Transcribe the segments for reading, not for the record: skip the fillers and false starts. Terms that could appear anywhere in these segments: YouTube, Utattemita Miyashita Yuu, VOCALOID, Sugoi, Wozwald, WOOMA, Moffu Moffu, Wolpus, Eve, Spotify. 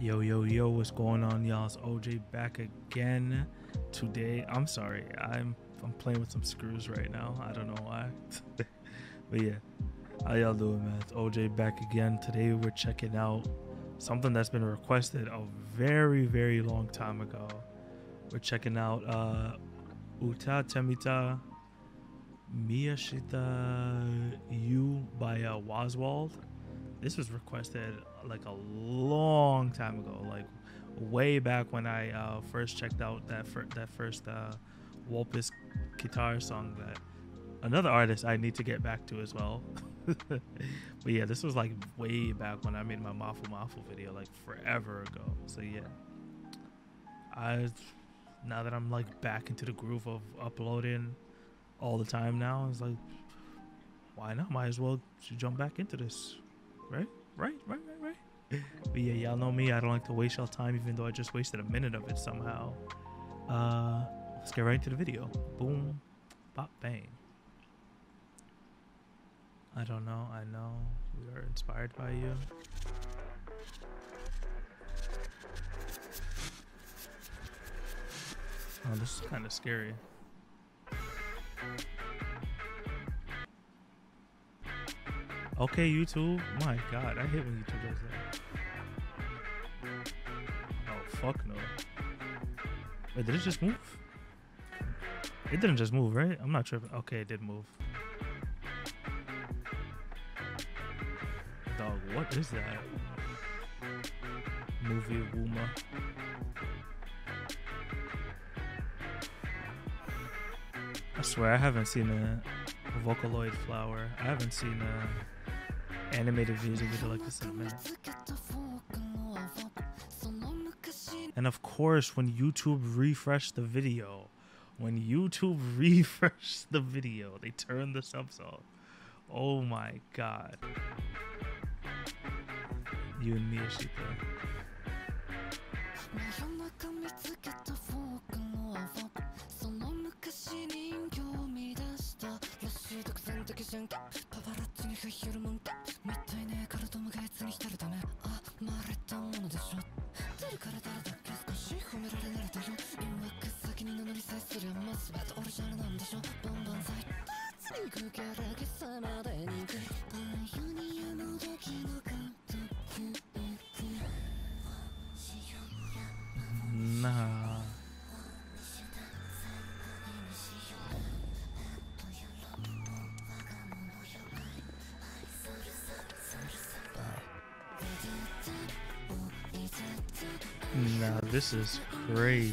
Yo, what's going on, y'all? It's OJ back again today. I'm playing with some screws right now. I don't know why. But yeah, how y'all doing, man? It's OJ back again. Today we're checking out something that's been requested a very long time ago. We're checking out Utattemita Miyashita Yuu by Wozwald. This was requested like a long time ago, like way back when I first checked out that first Wolpus guitar song that another artist I need to get back to as well. But yeah, this was like way back when I made my Moffu Moffu video, like forever ago. So yeah, now that I'm like back into the groove of uploading all the time now, it's like, why not? Might as well jump back into this. Right. But yeah, y'all know me, I don't like to waste y'all time, even though I just wasted a minute of it somehow. Let's get right into the video. Boom, bop, bang. I don't know, I know we are inspired by you. Oh, this is kind of scary. Okay, YouTube. My God, I hate when YouTube does that. Oh, fuck no. Wait, did it just move? It didn't just move, right? I'm not tripping. Okay, it did move. Dog, what is that? Movie WOOMA. I swear I haven't seen a VOCALOID flower. I haven't seen a animated music video like this in a minute. And of course, when YouTube refreshed the video, they turned the subs off. Oh my God. You and Miyashita. Nah. Nah, this is crazy.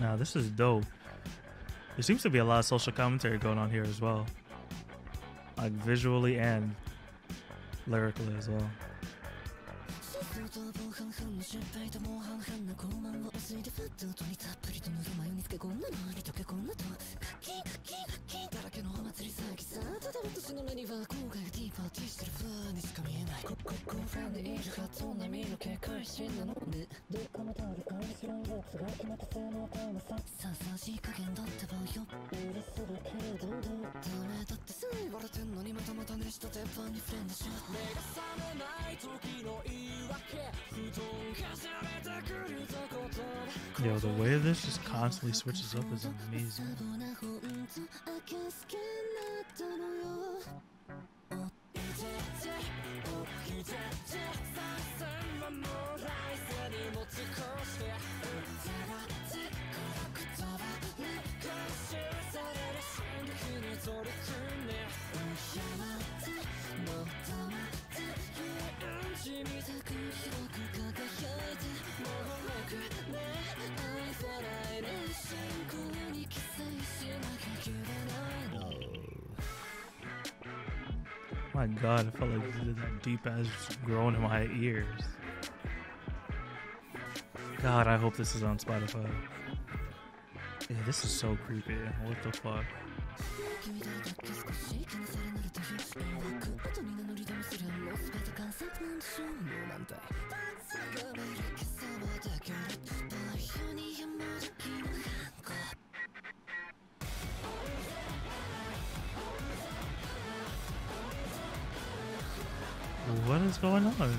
Nah, this is dope. There seems to be a lot of social commentary going on here as well, like visually and lyrically as well. Yo, the way this just constantly switches up is amazing. My God, I felt like that deep ass groan in my ears. God, I hope this is on Spotify. Yeah, this is so creepy. What the fuck? What is going on?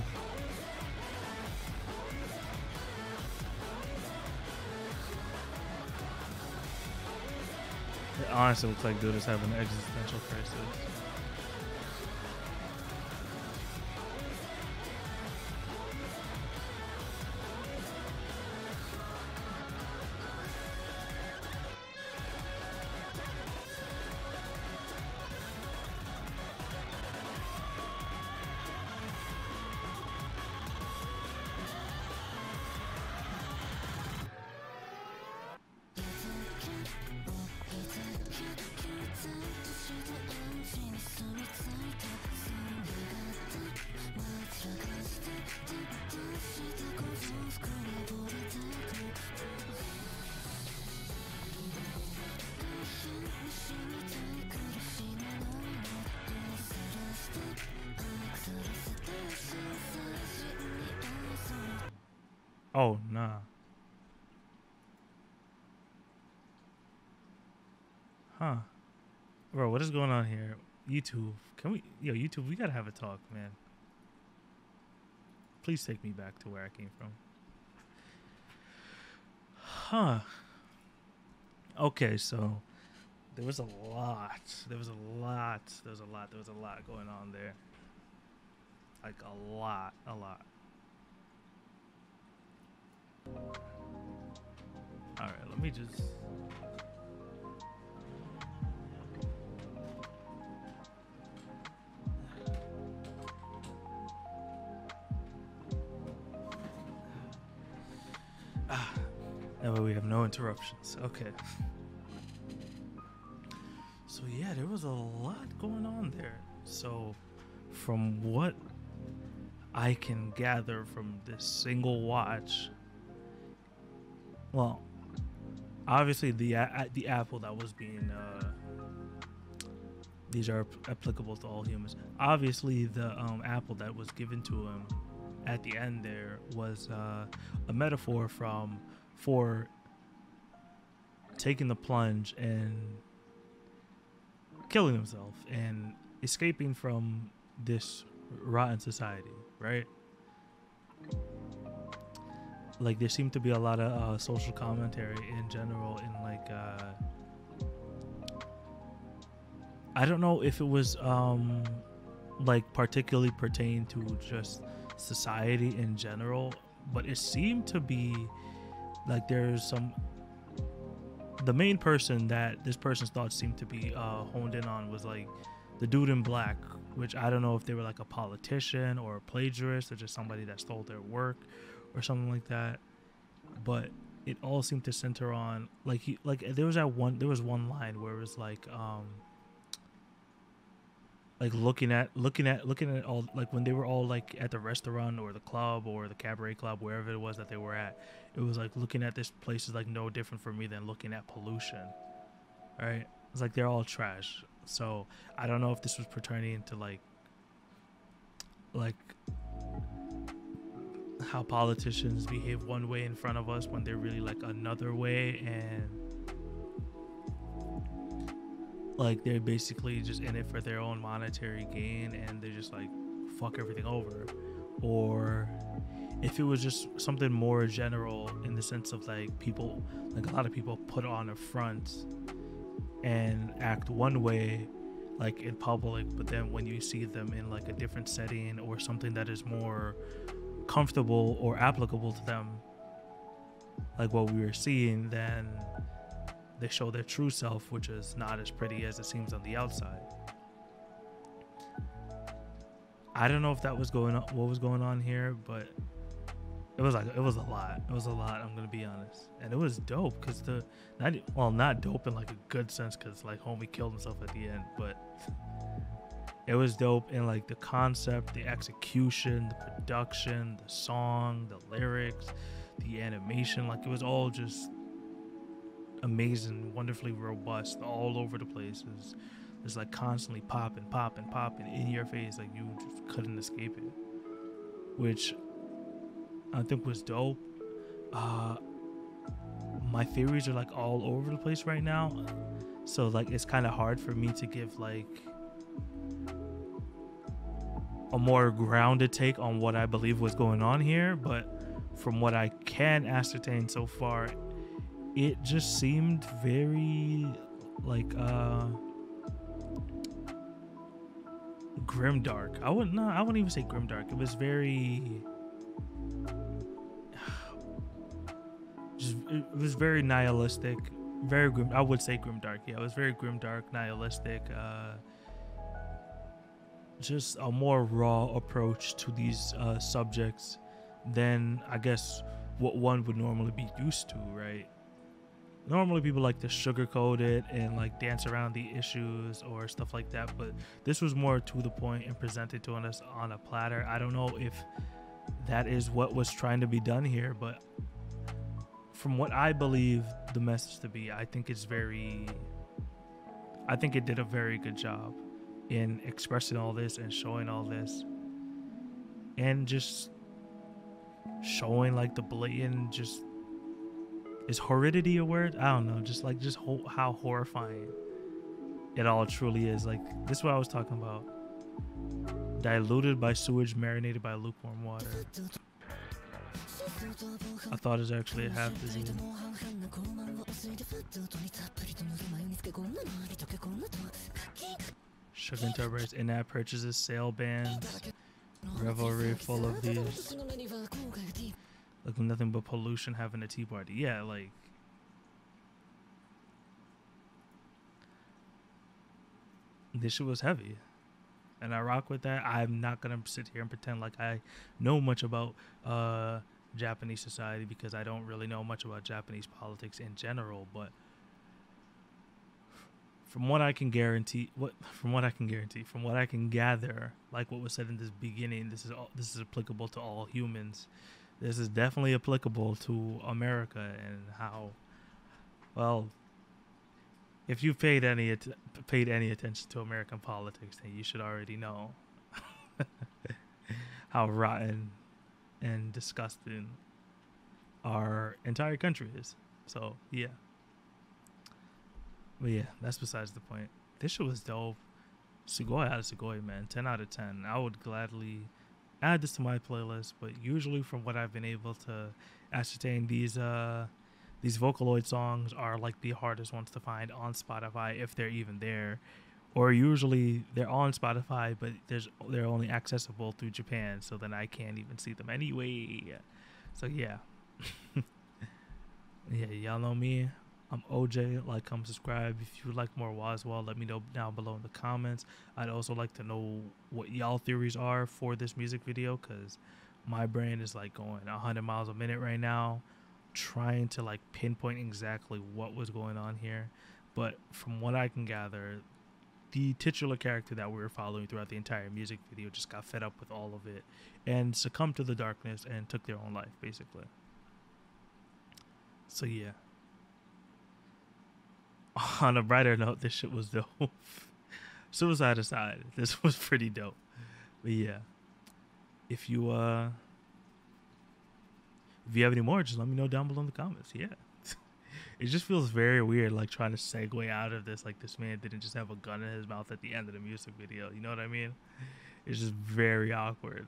It honestly looks like dude is having an existential crisis. Oh, nah. Huh. Bro, what is going on here? YouTube. Yo, YouTube, we gotta have a talk, man. Please take me back to where I came from. Huh. Okay, so there was a lot. There was a lot going on there. Like a lot. All right, let me just. That way we have no interruptions. Okay. So yeah, there was a lot going on there. So from what I can gather from this single watch. Well, obviously the apple that was being, these are applicable to all humans. Obviously the apple that was given to him at the end there was a metaphor for taking the plunge and killing himself and escaping from this rotten society, right? Like there seemed to be a lot of social commentary in general, in like I don't know if it was like particularly pertained to just society in general, but it seemed to be like there's the main person that this person's thoughts seemed to be honed in on was like the dude in black, which I don't know if they were like a politician or a plagiarist or just somebody that stole their work or something like that, but it all seemed to center on like there was one line where it was like looking at all, like when they were all like at the restaurant or the club or the cabaret club, wherever it was that they were at, it was like looking at this place is like no different for me than looking at pollution, right? It's like they're all trash. So I don't know if this was pertaining to like how politicians behave one way in front of us when they're really like another way, and like they're basically just in it for their own monetary gain and they just like fuck everything over, or if it was just something more general in the sense of like people, like a lot of people put on a front and act one way like in public, but then when you see them in like a different setting or something that is more comfortable or applicable to them, like what we were seeing, then they show their true self, which is not as pretty as it seems on the outside. I don't know if that was going on, what was going on here, but it was a lot, I'm gonna be honest. And it was dope because not dope in like a good sense, because like homie killed himself at the end, but it was dope in like the concept, the execution, the production, the song, the lyrics, the animation. Like it was all just amazing, wonderfully robust, all over the place. It's like constantly popping in your face, like you just couldn't escape it, which I think was dope. My theories are like all over the place right now, so like it's kind of hard for me to give like a more grounded take on what I believe was going on here. But from what I can ascertain so far, it just seemed very like grimdark. I wouldn't even say grimdark. It was very nihilistic, very grim. I would say grimdark. Yeah, it was very grimdark, nihilistic. Just a more raw approach to these subjects than I guess what one would normally be used to, right? Normally people like to sugarcoat it and like dance around the issues or stuff like that, but this was more to the point and presented to us on a platter. I don't know if that is what was trying to be done here, but from what I believe the message to be, I think it did a very good job in expressing all this and showing all this, and just showing like the blatant, just, is horridity a word? I don't know, just like just how horrifying it all truly is. Like this is what I was talking about. Diluted by sewage, marinated by lukewarm water. I thought it was actually a half disease. Sugar interpreters, in-app purchases, sale bans, revelry full of these. Looking nothing but pollution, having a tea party. Yeah, like, this shit was heavy. And I rock with that. I'm not gonna sit here and pretend like I know much about Japanese society, because I don't really know much about Japanese politics in general. But from what I can guarantee, from what I can gather, like what was said in this beginning, this is applicable to all humans. This is definitely applicable to America, and how, well, if you've paid any attention to American politics, then you should already know how rotten and disgusting our entire country is. So yeah, but yeah, that's besides the point. This shit was dope. Sugoi out of Sugoi, man. 10 out of 10. I would gladly add this to my playlist, but usually from what I've been able to ascertain, these Vocaloid songs are like the hardest ones to find on Spotify, if they're even there. Or usually they're on Spotify, but they're only accessible through Japan, so then I can't even see them anyway. So yeah. Yeah, y'all know me. I'm OJ. Like, come subscribe. If you like more Wozwald, let me know down below in the comments. I'd also like to know what y'all theories are for this music video, because my brain is like going 100 miles a minute right now, trying to like pinpoint exactly what was going on here. But from what I can gather, the titular character that we were following throughout the entire music video just got fed up with all of it and succumbed to the darkness and took their own life, basically. So yeah, on a brighter note, this shit was dope. Suicide aside, this was pretty dope. But yeah, if you have any more, just let me know down below in the comments. Yeah. It just feels very weird, like, trying to segue out of this. Like, this man didn't just have a gun in his mouth at the end of the music video. You know what I mean? It's just very awkward.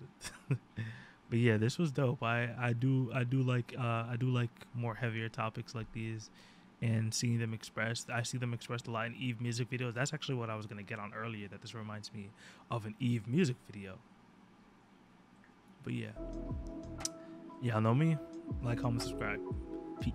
But yeah, this was dope. I do like more heavier topics like these, and seeing them expressed. I see them expressed a lot in Eve music videos. That's actually what I was gonna get on earlier, that this reminds me of an Eve music video. But yeah. Y'all know me. Like, comment, subscribe. Peace.